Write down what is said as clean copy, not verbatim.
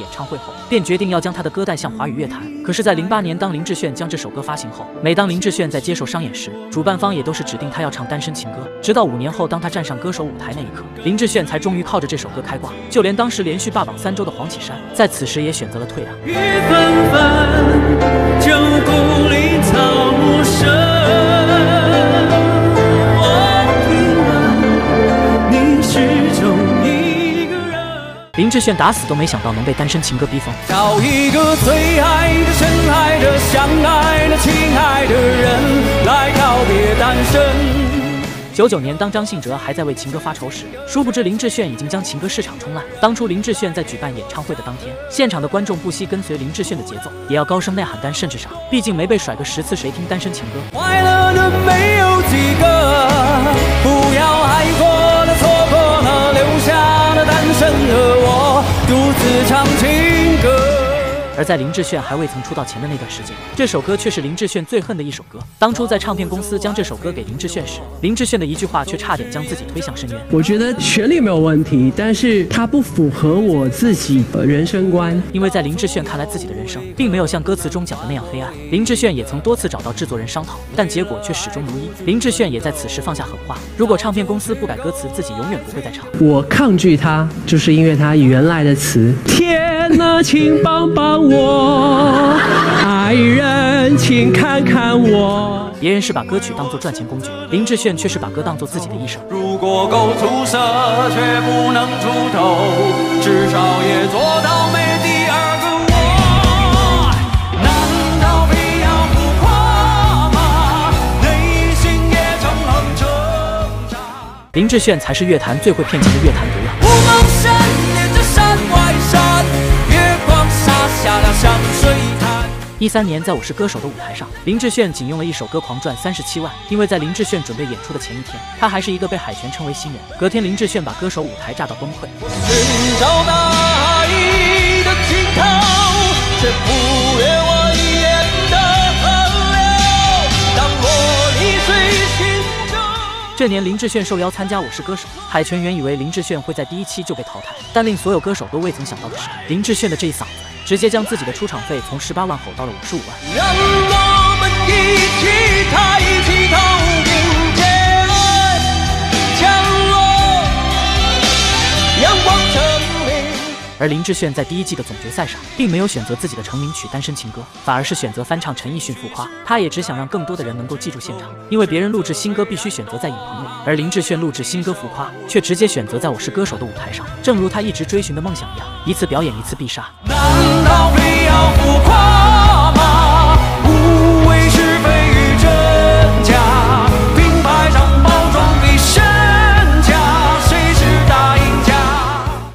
演唱会后，便决定要将他的歌带向华语乐坛。可是，在08年，当林志炫将这首歌发行后，每当林志炫在接受商演时，主办方也都是指定他要唱单身情歌。直到5年后，当他站上歌手舞台那一刻，林志炫才终于靠着这首歌开挂。就连当时连续霸榜3周的黄绮珊，在此时也选择了退让。雨纷纷，旧故里草木深。 林志炫打死都没想到能被单身情歌逼疯。找一个最爱的、深爱的、相爱的、亲爱的人来告别单身。99年，当张信哲还在为情歌发愁时，殊不知林志炫已经将情歌市场冲烂。当初林志炫在举办演唱会的当天，现场的观众不惜跟随林志炫的节奏，也要高声呐喊单身至上。毕竟没被甩个10次，谁听单身情歌？快乐的没有几个，不要害过了，错过了，留下了单身的。 独自唱情歌。而在林志炫还未曾出道前的那段时间，这首歌却是林志炫最恨的一首歌。当初在唱片公司将这首歌给林志炫时，林志炫的一句话却差点将自己推向深渊。我觉得旋律没有问题，但是它不符合我自己的人生观。因为在林志炫看来，自己的人生并没有像歌词中讲的那样黑暗。林志炫也曾多次找到制作人商讨，但结果却始终如一。林志炫也在此时放下狠话：如果唱片公司不改歌词，自己永远不会再唱。我抗拒它，就是因为它原来的词。天哪，请帮帮我。 我爱人，请看看我。别人是把歌曲当作赚钱工具，林志炫却是把歌当作自己的一生。如果够出色，却不能出头，至少也做到没第二个我。难道非要浮夸吗？内心也诚恳挣扎。林志炫才是乐坛最会骗钱的乐坛毒药。无梦山，连着山外山。 13年，在《我是歌手》的舞台上，林志炫仅用了一首歌狂赚37万。因为在林志炫准备演出的前一天，他还是一个被海泉称为新人。隔天，林志炫把歌手舞台炸到崩溃。寻找大海的尽头，却忽略我一眼的河流。当我一醉心中。这年，林志炫受邀参加《我是歌手》，海泉原以为林志炫会在第1期就被淘汰，但令所有歌手都未曾想到的是，林志炫的这一嗓子。 直接将自己的出场费从18万吼到了55万。让我们一起抬起头，迎接降落，阳光成名。而林志炫在第1季的总决赛上，并没有选择自己的成名曲《单身情歌》，反而是选择翻唱陈奕迅《浮夸》。他也只想让更多的人能够记住现场，因为别人录制新歌必须选择在影棚内，而林志炫录制新歌《浮夸》却直接选择在《我是歌手》的舞台上，正如他一直追寻的梦想一样，一次表演一次必杀。 难道非要浮夸？